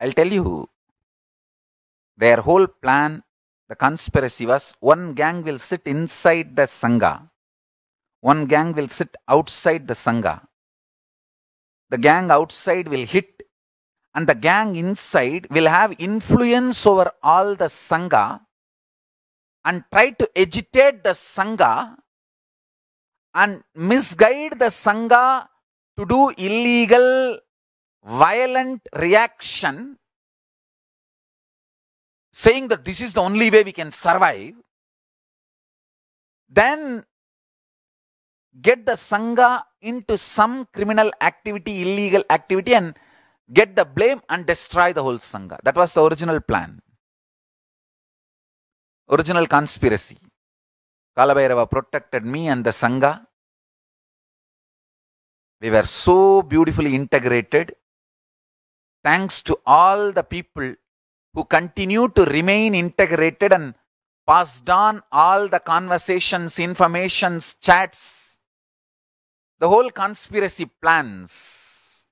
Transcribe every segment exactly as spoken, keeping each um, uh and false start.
I'll tell you, their whole plan, the conspiracy was, one gang will sit inside the sangha, one gang will sit outside the sangha. The gang outside will hit, and the gang inside will have influence over all the sangha and try to agitate the sangha and misguide the sangha to do illegal, violent reaction, saying that this is the only way we can survive. Then get the sangha into some criminal activity, illegal activity, and get the blame and destroy the whole sangha. That was the original plan. Original conspiracy. Kalabhairava protected me and the sangha. We were so beautifully integrated. Thanks to all the people who continue to remain integrated and passed on all the conversations, informations, chats, the whole conspiracy plans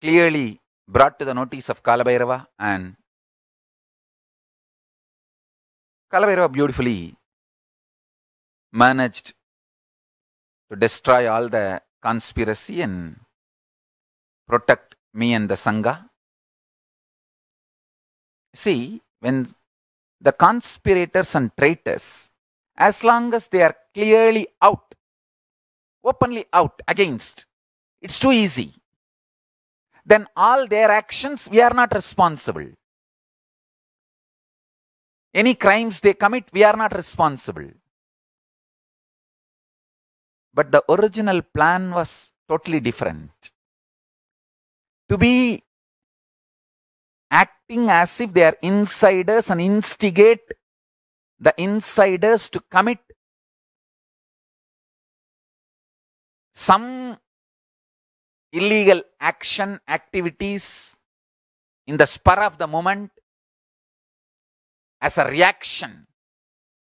clearly brought to the notice of Kalabhairava, and Kalabhairava beautifully managed to destroy all the conspiracy and protect me and the sangha. See, when the conspirators and traitors, as long as they are clearly out, openly out, against, it's too easy. Then all their actions, we are not responsible. Any crimes they commit, we are not responsible. But the original plan was totally different. To be acting as if they are insiders and instigate the insiders to commit some illegal action, activities in the spur of the moment as a reaction,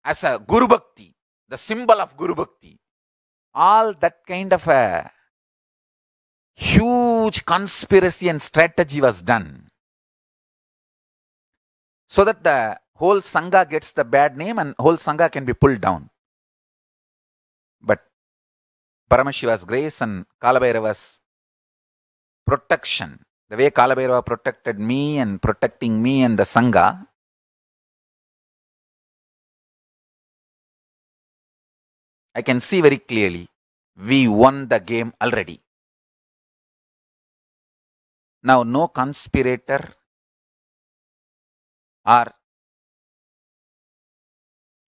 as a Guru Bhakti, the symbol of Guru Bhakti. All that kind of a huge conspiracy and strategy was done, so that the whole sangha gets the bad name and whole sangha can be pulled down. But Paramashiva's grace and Kalabhairava's protection, the way Kalabhairava protected me and protecting me and the sangha, I can see very clearly we won the game already. Now no conspirator or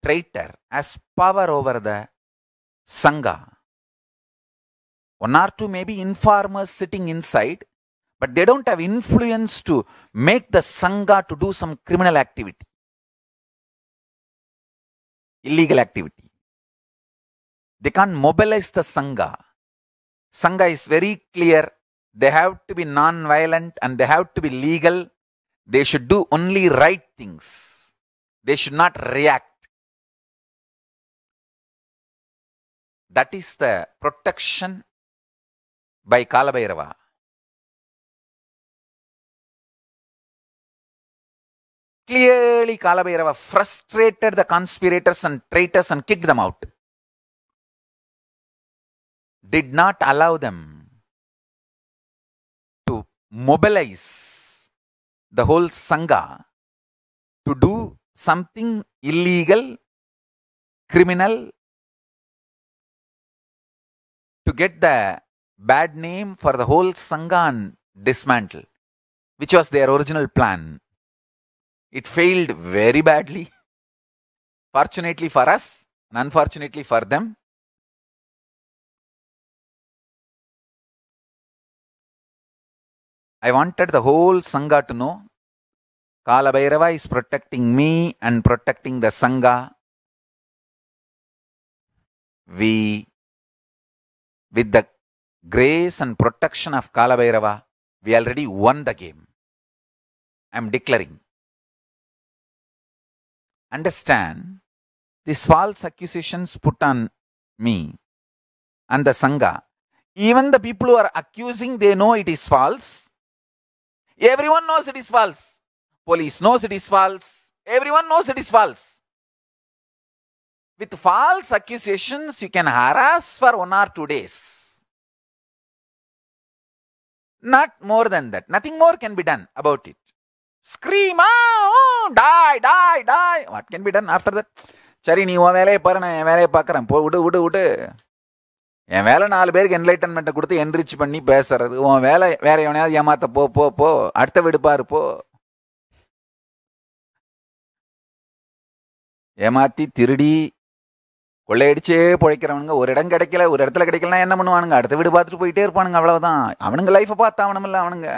traitor has power over the sangha. One or two maybe informers sitting inside, but they don't have influence to make the sangha to do some criminal activity, illegal activity. They can't mobilize the sangha. Sangha is very clear. They have to be non-violent and they have to be legal. They should do only right things. They should not react. That is the protection by Kalabhairava. Clearly Kalabhairava frustrated the conspirators and traitors and kicked them out. Did not allow them to mobilize the whole sangha to do something illegal, criminal, to get the bad name for the whole sangha and dismantle, which was their original plan. It failed very badly. Fortunately for us and unfortunately for them. I wanted the whole sangha to know Kalabhairava is protecting me and protecting the sangha. We, with the grace and protection of Kalabhairava, we already won the game. I am declaring. Understand, these false accusations put on me and the sangha Even the people who are accusing, they know it is false. Everyone knows it is false. Police knows it is false. Everyone knows it is false. With false accusations, you can harass for one or two days. Not more than that. Nothing more can be done about it. Scream, ah, oh, die, die, die. What can be done after that? Chari, nee, vele parana, vele pakaram, po, udu, udu, udu. என் வேலை நாலு பேருக்கு என்லைட்டன்மெண்ட்டை கொடுத்து enrich பண்ணி பேசுறது. உன் வேலை வேற எவனையாவது ஏமாத்த போ போ போ அடுத்த விடுப்பாரு போ. ஏமாத்தி திருடி கொள்ளையடிச்சே பிழைக்கிறவனுங்க ஒரு இடம் கிடைக்கல, ஒரு இடத்துல கிடைக்கலாம் என்ன பண்ணுவானுங்க? அடுத்த வீடு பார்த்துட்டு போயிட்டே இருப்பானுங்க. அவ்வளவுதான் அவனுங்க லைஃப்பை பார்த்து அவனும் இல்லை அவனுங்க.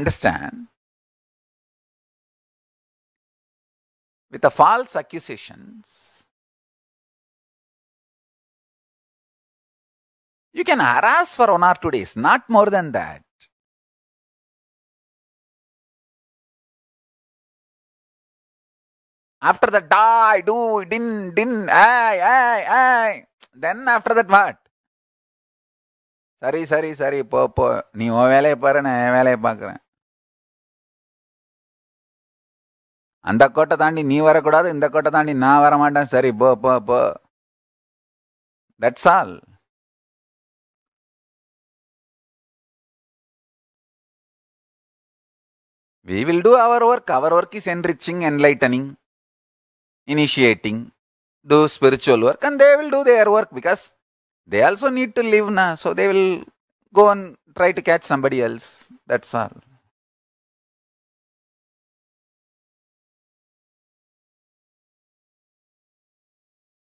Understand? With the false accusations, you can harass for one or two days, not more than that. After that, die, do, din, din, ay, ay, ay. Then after that, what? Sorry, sorry, sorry, po, po. Ni o velai paru, na e velai paakren. அந்த கோட்டை தாண்டி நீ வரக்கூடாது, இந்த கோட்டை தாண்டி நான் வரமாட்டேன். சரி போ போ போ. That's all. We will do our work. Our work is enriching, enlightening, initiating, to spiritual work, and they will do their work because they also need to live நா. So they will go and try to catch somebody else. That's all.